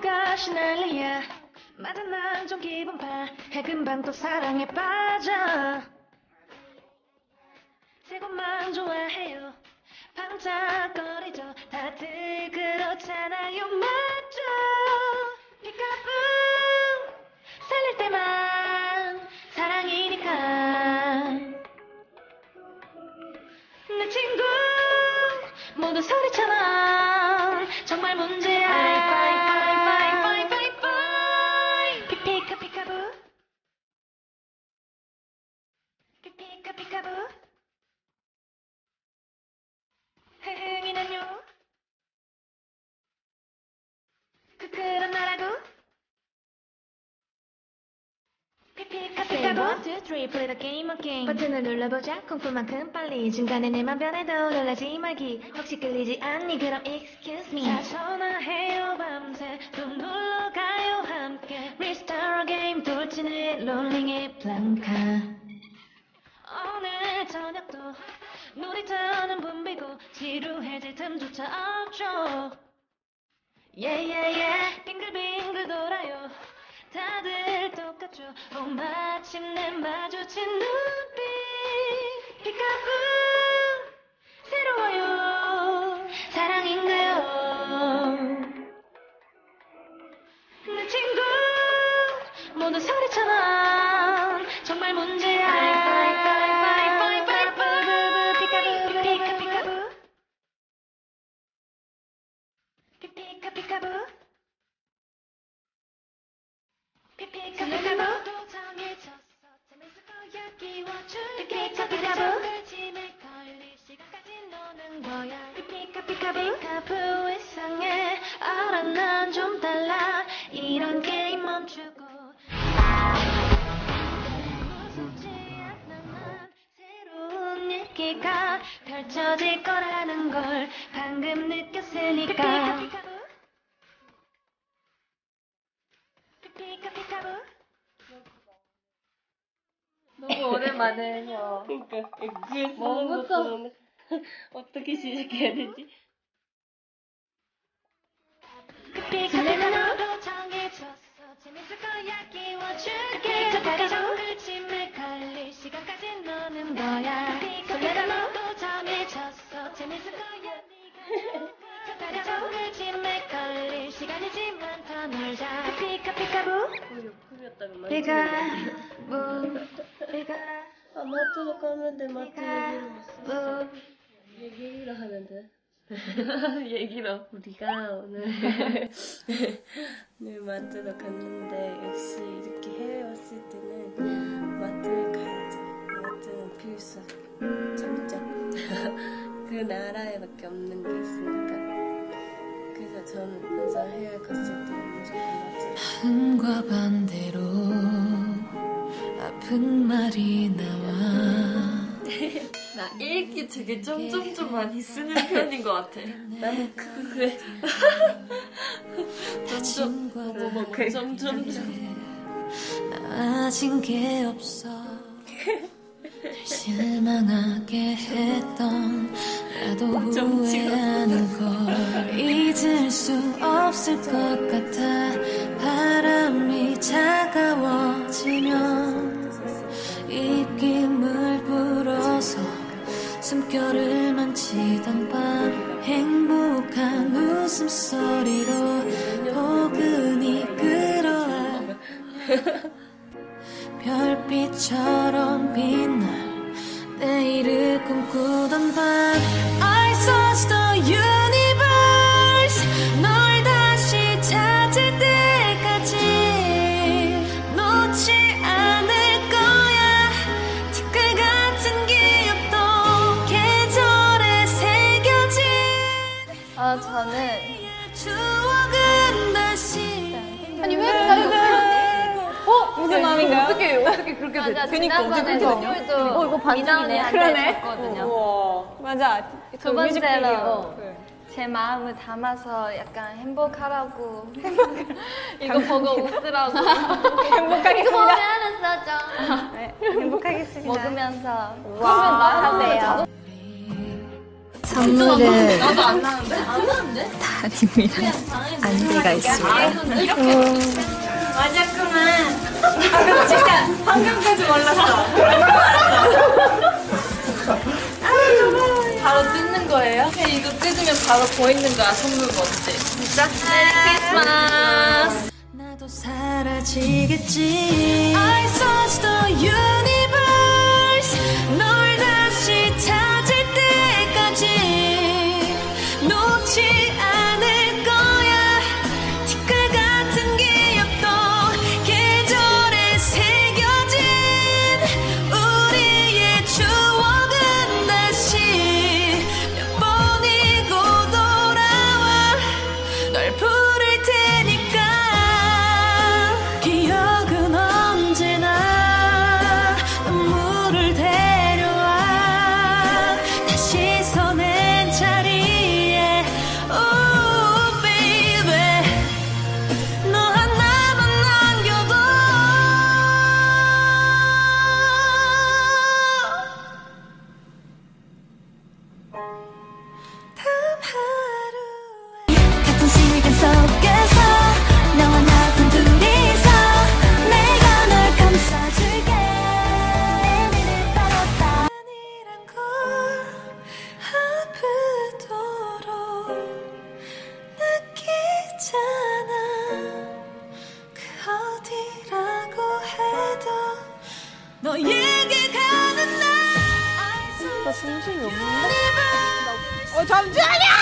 가시 난리야. 맞아 난 좀 기분 파해. 금방 또 사랑에 빠져. 새 것만 좋아해요. 반짝거리죠. 다들 그렇잖아요. 맞죠? 피카츄 살릴 때만 사랑이니까. 내 친구 모두 소리쳐라. 정말 문제야. 피카피카부 흥이 난요. 그런 나라고. 피카피카부 1, 2, 3, play the game again. 버튼을 눌러보자. 공포만큼 빨리. 중간에 내맘 변해도 놀라지 말기. 혹시 끌리지 않니? 그럼 excuse me. 다 전화해요 밤새. 또 놀러가요 함께. Restore game 돌진해. 롤링의 플랑카. 오늘 저녁도 놀이터는 붐비고 지루해질 틈조차 없죠. 예예예 빙글빙글 돌아요. 다들 똑같죠. 마침내 마주친 눈빛. 피카츄 새로워요. 사랑인가요. 내 친구 모두 소리쳐봐. 정말 문제야. 피카피카부 피카피카부 또 정해졌어. 재밌을 거야. 끼워줘. 피카피카부 침에 걸릴 시간까지 노는 거야. 피카피카부 피카부 이상해. 알아 난 좀 달라. 이런 게임 멈추고 무섭지 않아. 새로운 얘기가 펼쳐질 거라는 걸 방금 느꼈으니까. 너무 오랜만에요. 그러니까 먼 곳서 어떻게 시작해야 되지? 설레나도 정해졌어. 재밌을 거야. 끼워줄게. 다리 정글 침에 걸릴 시간까지 노는 거야. 설레나도 정해졌어. 재밌을 거야. 다리 정글 침에 걸릴 시간이지만 더 놀자. 피카피카부 피카부 아 마트로 가면 돼. 마트 얘기로 얘기로 하면 돼. 얘기로 우리가 오늘 오늘 마트로 갔는데 역시 이렇게 해외 왔을 때는 마트를 가야죠. 마트는 필수 참죠. 그 나라에 밖에 없는 게 있으니까. 그래서 저는 항상 해외 갔을 때 무조건 마음과 반대로 아픈 말이 나와. 나 일기 되게 점점 많이 쓰는 편인 것 같아. 나는 그래. 점점. 아직 게 없어. 실망하게 했던 나도 후회하는 걸 잊을 수 없을 것 같아. 바람이 차가워지면 입김을 불어서 숨결을 만지던 밤 행복한 웃음소리로 포근히 끌어와. 별빛처럼 빛나 내일을 꿈꾸던 밤 I searched the universe. 널 다시 찾을 때까지 놓지 않을 거야. 티끌 같은 기억도 계절에 새겨진 아 저는 추억은 다시 아니 왜 이렇게 무슨 마음인가요? 어떻게 그렇게 됐어? 그니까 어떻게 됐거든요? 이거 반전이네. 그러네. 맞아. 두 번째로 제 마음을 담아서 약간 행복하라고. 이거 보고 웃으라고. 행복하겠습니다. 행복하겠습니다. 먹으면서. 그러면 나하세요. 선물은 다림이랑 안대가 있습니다. 맞았구만. 진짜 방금까지 몰랐어. 바로 뜯는 거예요? 이거 뜯으면 바로 보이는 거야, 선물 멋지. 진짜? 메리 크리스마스. 나도 사라지겠지. I search the universe. 널 다시 찾을 때까지 놓지 않을 거야. 티끌 같은 기억도 계절에 새겨진 우리의 추억은 다시 몇 번이고 돌아와 널 부를 테니까. 기억은 언제나 눈물을 데려와 다시 서는 자리에. Oh baby, 너 하나만 남겨둬. 다음 하루에 같은 시간 속에서 너와 나뿐 둘이서 내가 널 감싸줄게. 내일 따라 아니란 걸 아프도록 느끼잖아. 그 어디라고 해도 너에게 가는 날. 나 정신이 없는데? 잠시만요!